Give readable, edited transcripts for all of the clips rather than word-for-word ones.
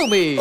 Follow me.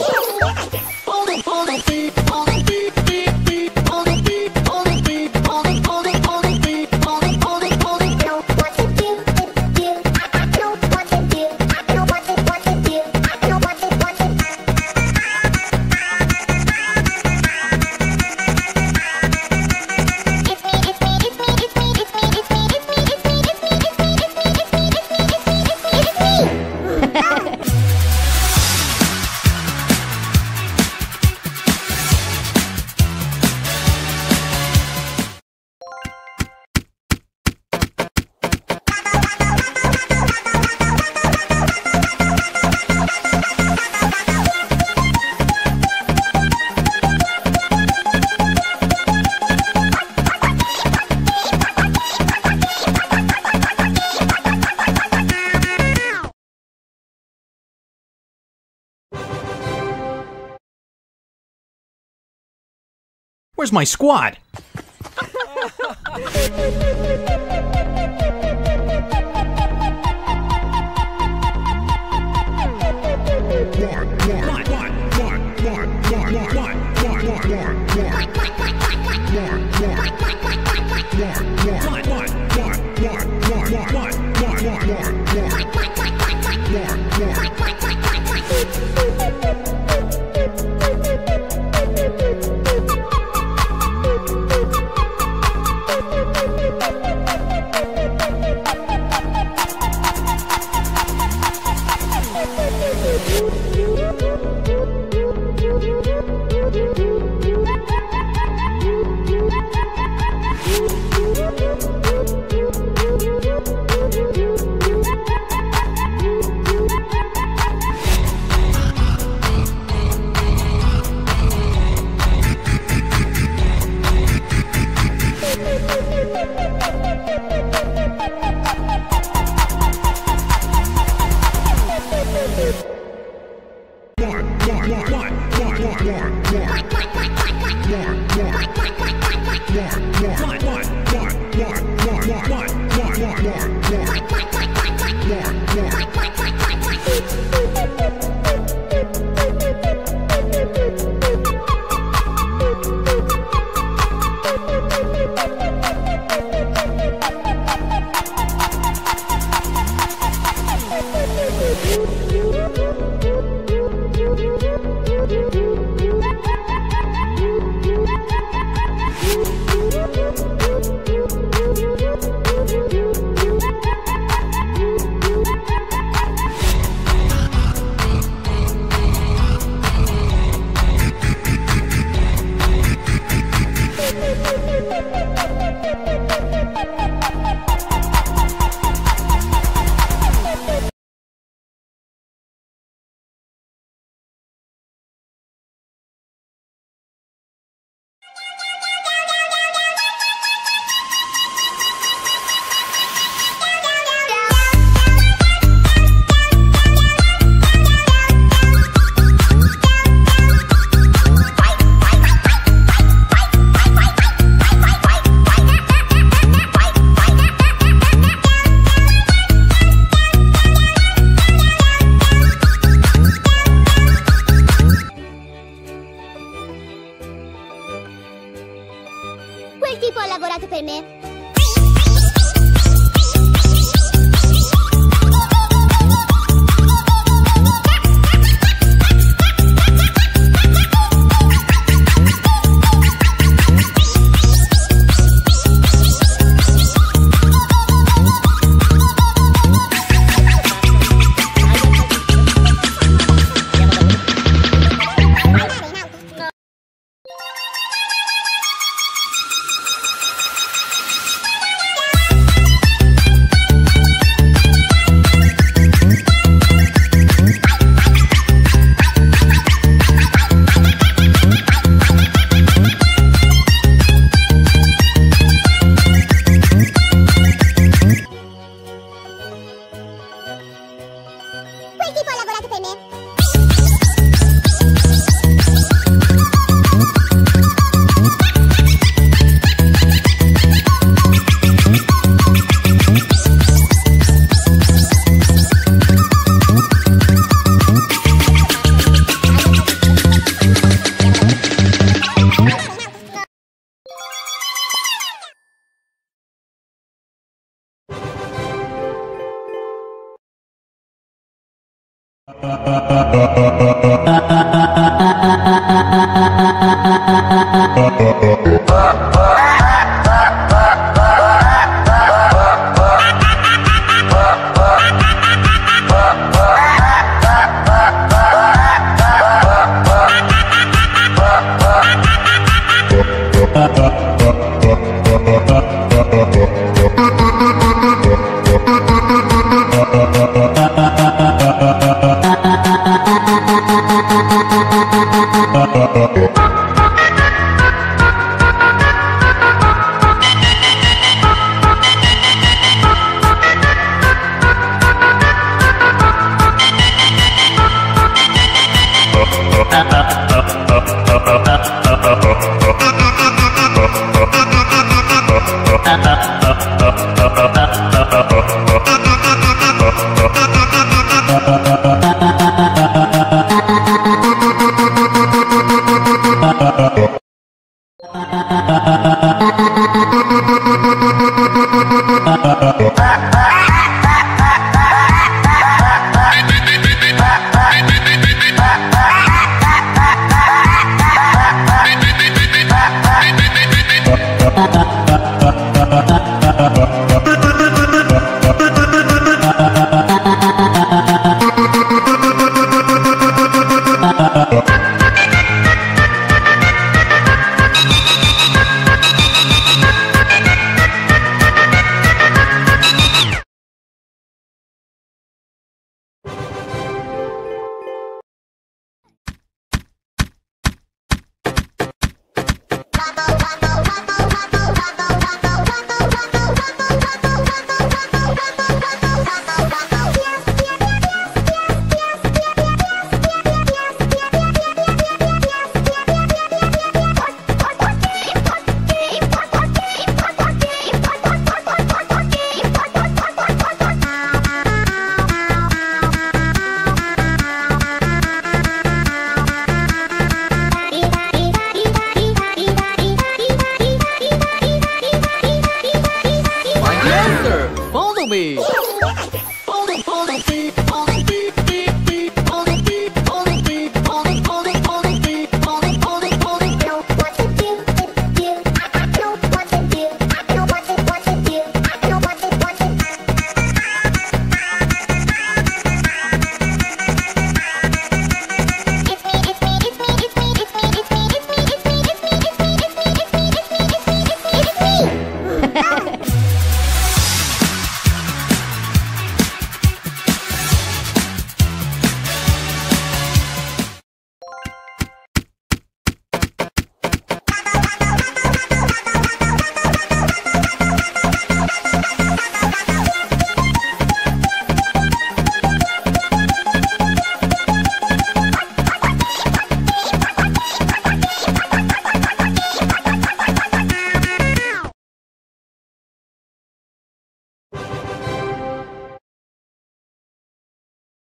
Where's my squad?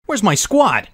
Where's my squad?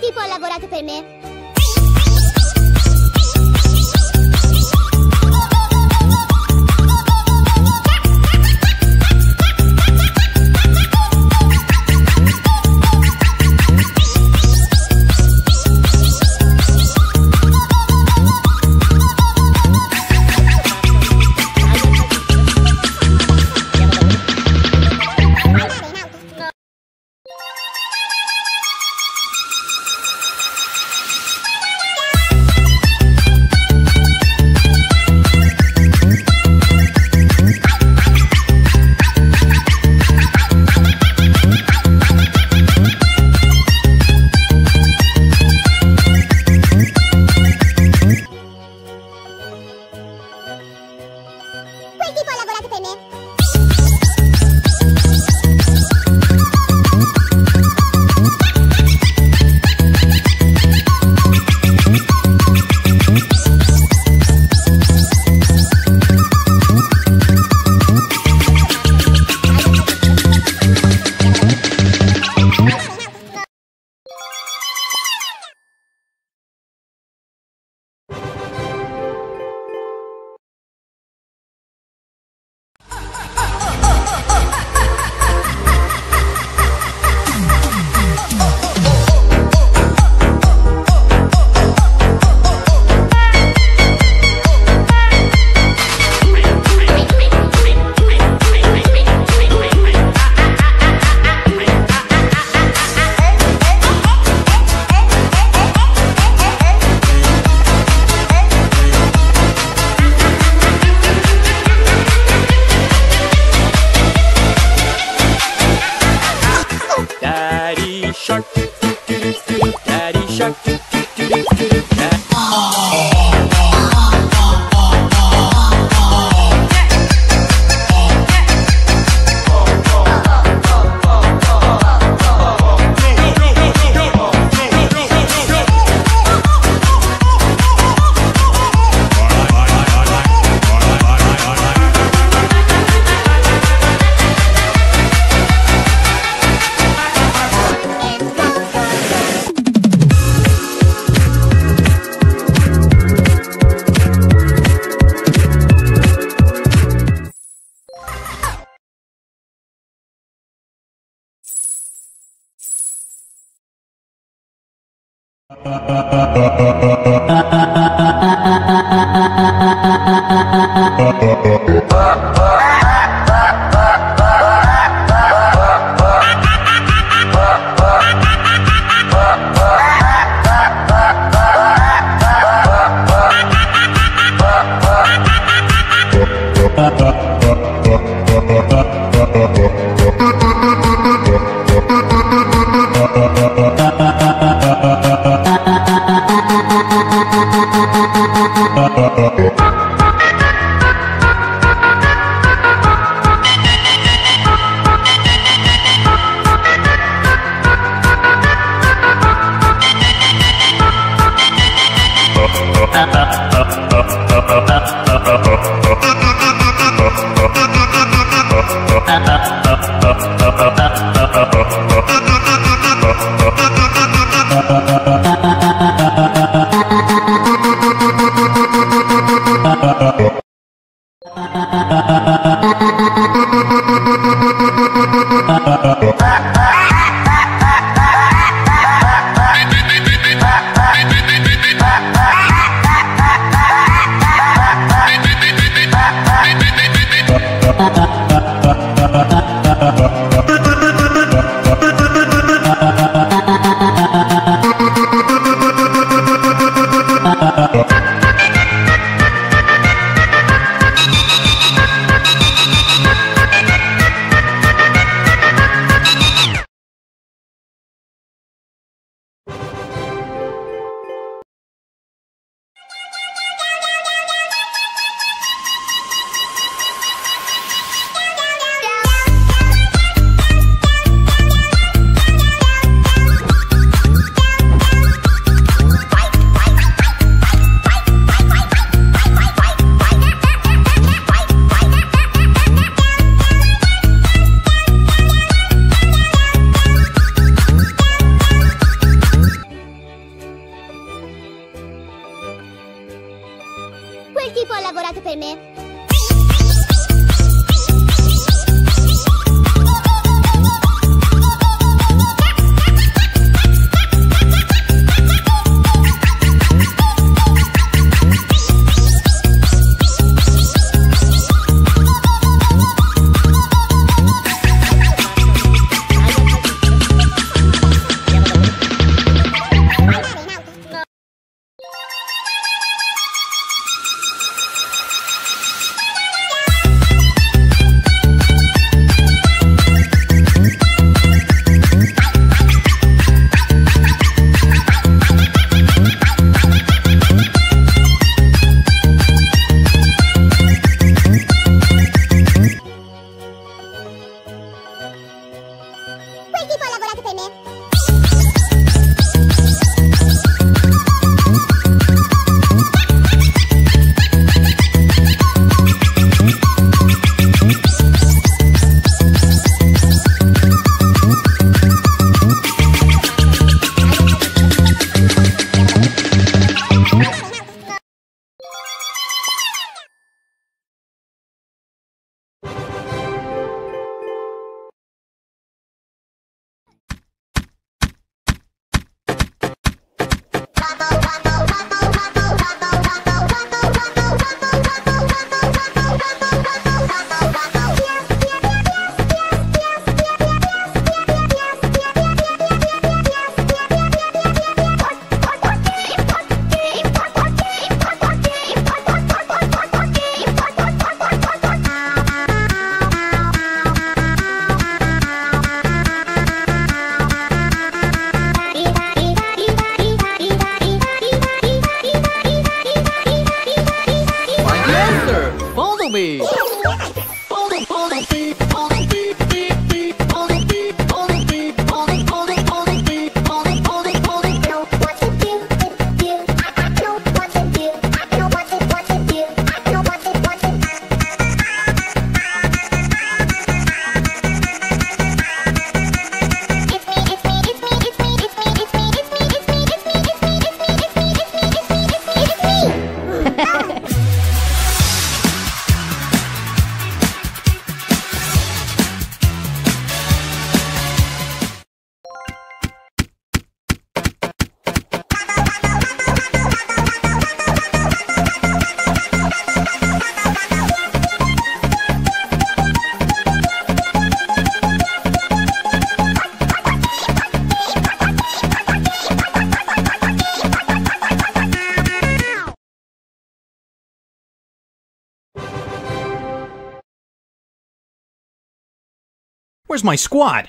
chi può lavorare per me? Where's my squad?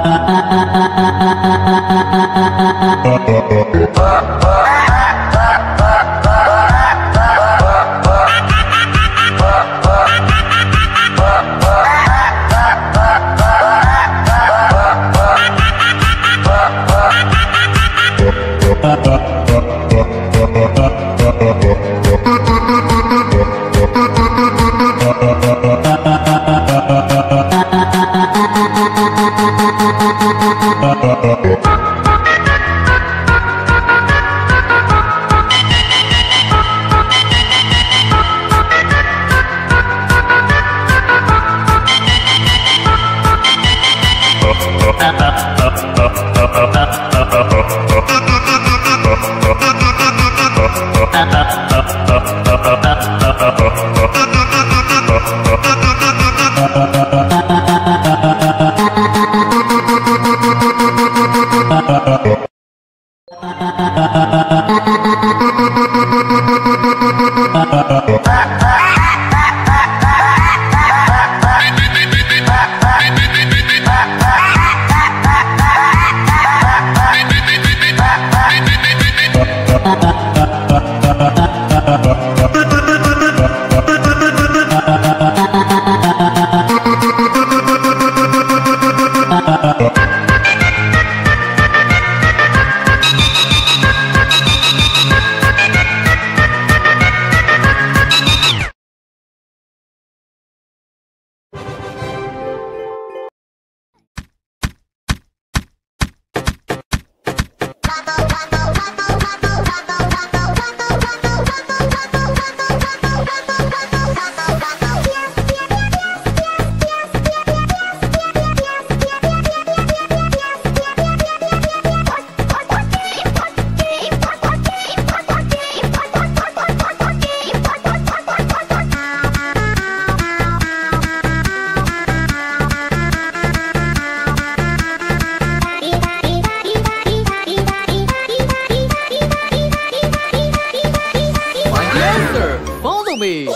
me.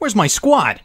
Where's my squad?